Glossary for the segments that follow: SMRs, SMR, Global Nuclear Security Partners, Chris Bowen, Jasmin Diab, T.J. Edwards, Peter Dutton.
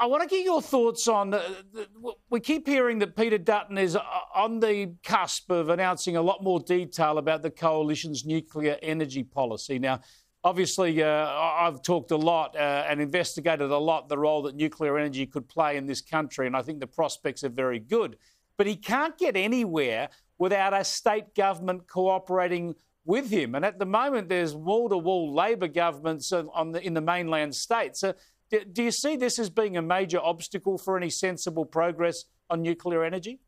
I want to get your thoughts on... we keep hearing that Peter Dutton is on the cusp of announcing a lot more detail about the coalition's nuclear energy policy. Now, obviously, I've talked a lot and investigated a lot the role that nuclear energy could play in this country, and I think the prospects are very good. But he can't get anywhere without a state government cooperating with him. And at the moment, there's wall-to-wall Labor governments in the mainland states. Do you see this as being a major obstacle for any sensible progress on nuclear energy?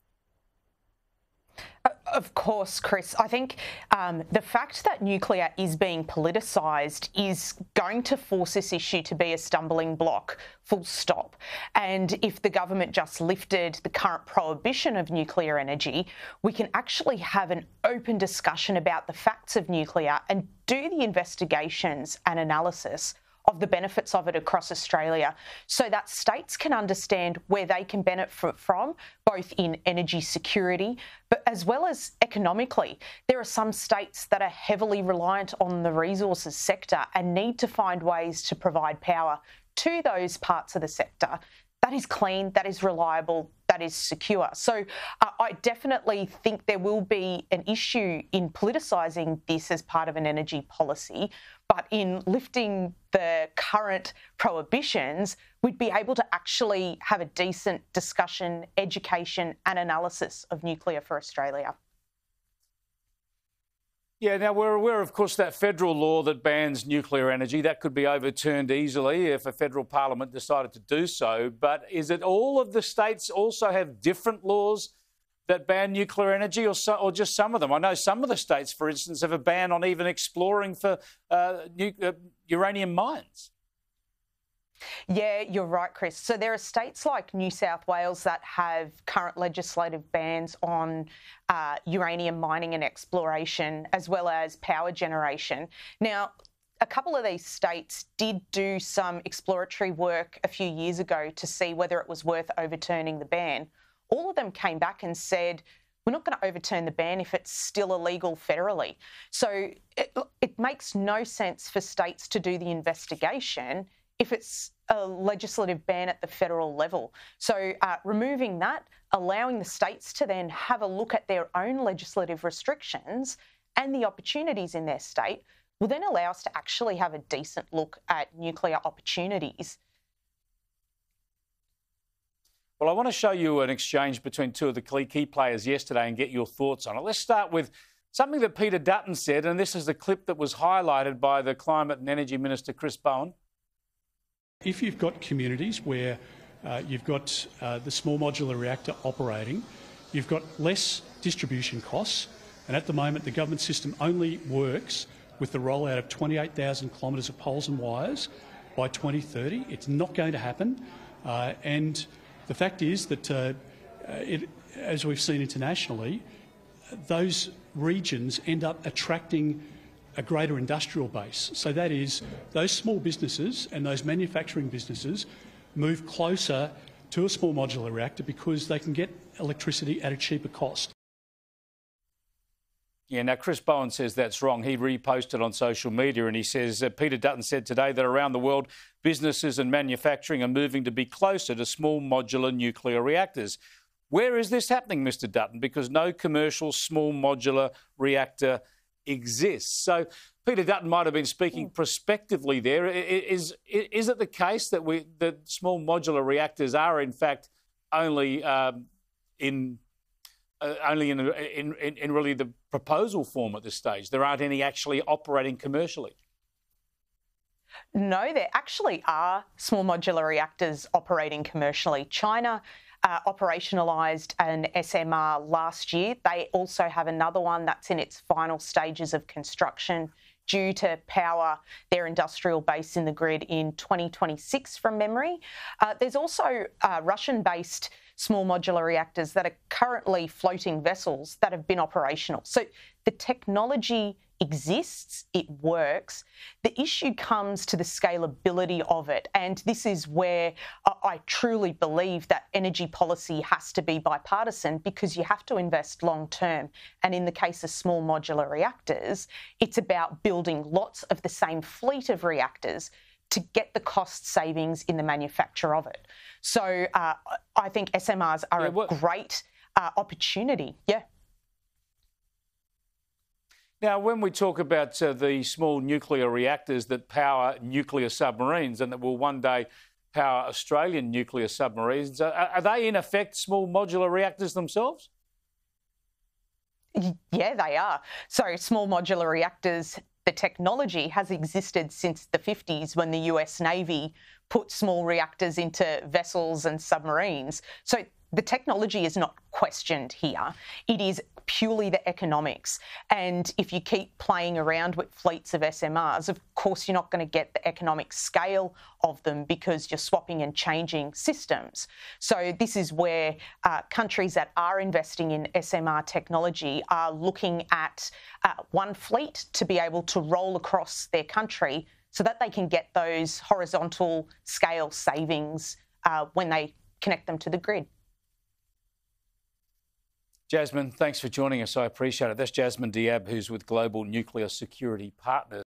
Of course, Chris. I think the fact that nuclear is being politicised is going to force this issue to be a stumbling block, full stop. And if the government just lifted the current prohibition of nuclear energy, we can actually have an open discussion about the facts of nuclear and do the investigations and analysis of the benefits of it across Australia, so that states can understand where they can benefit from, both in energy security, but as well as economically. There are some states that are heavily reliant on the resources sector and need to find ways to provide power to those parts of the sector that is clean, that is reliable, that is secure. So I definitely think there will be an issue in politicising this as part of an energy policy, but in lifting the current prohibitions, we'd be able to actually have a decent discussion, education and analysis of nuclear for Australia. Yeah, now we're aware, of course, that federal law that bans nuclear energy, that could be overturned easily if a federal parliament decided to do so. But is it all of the states also have different laws that ban nuclear energy, or just some of them? I know some of the states, for instance, have a ban on even exploring for uranium mines. Yeah, you're right, Chris. So there are states like New South Wales that have current legislative bans on uranium mining and exploration, as well as power generation. Now, a couple of these states did do some exploratory work a few years ago to see whether it was worth overturning the ban. All of them came back and said, we're not going to overturn the ban if it's still illegal federally. So it makes no sense for states to do the investigation if it's a legislative ban at the federal level. So removing that, allowing the states to then have a look at their own legislative restrictions and the opportunities in their state will then allow us to actually have a decent look at nuclear opportunities. Well, I want to show you an exchange between two of the key players yesterday and get your thoughts on it. Let's start with something that Peter Dutton said, and this is the clip that was highlighted by the Climate and Energy Minister, Chris Bowen. If you've got communities where you've got the small modular reactor operating, you've got less distribution costs, and at the moment the government system only works with the rollout of 28,000 kilometres of poles and wires by 2030. It's not going to happen, and the fact is that, as we've seen internationally, those regions end up attracting a greater industrial base. So that is, those small businesses and those manufacturing businesses move closer to a small modular reactor because they can get electricity at a cheaper cost. Yeah, now Chris Bowen says that's wrong. He reposted on social media and he says, Peter Dutton said today that around the world, businesses and manufacturing are moving to be closer to small modular nuclear reactors. Where is this happening, Mr Dutton? Because no commercial small modular reactor exists. So Peter Dutton might have been speaking prospectively there. Is it the case that that small modular reactors are in fact only in really the proposal form at this stage? There aren't any actually operating commercially. No, there actually are small modular reactors operating commercially. China operationalised an SMR last year. They also have another one that's in its final stages of construction due to power their industrial base in the grid in 2026 from memory. There's also Russian-based small modular reactors that are currently floating vessels that have been operational. So the technology exists, it works. The issue comes to the scalability of it, and this is where I truly believe that energy policy has to be bipartisan, because you have to invest long term. And in the case of small modular reactors, it's about building lots of the same fleet of reactors to get the cost savings in the manufacture of it. So I think SMRs are a great opportunity. Yeah. Now, when we talk about the small nuclear reactors that power nuclear submarines and that will one day power Australian nuclear submarines, are they in effect small modular reactors themselves? Yeah, they are. So small modular reactors, the technology has existed since the 50s when the US Navy put small reactors into vessels and submarines. So the technology is not questioned here. It is purely the economics. And if you keep playing around with fleets of SMRs, of course you're not going to get the economic scale of them because you're swapping and changing systems. So this is where countries that are investing in SMR technology are looking at one fleet to be able to roll across their country so that they can get those horizontal scale savings when they connect them to the grid. Jasmin, thanks for joining us. I appreciate it. That's Jasmin Diab, who's with Global Nuclear Security Partners.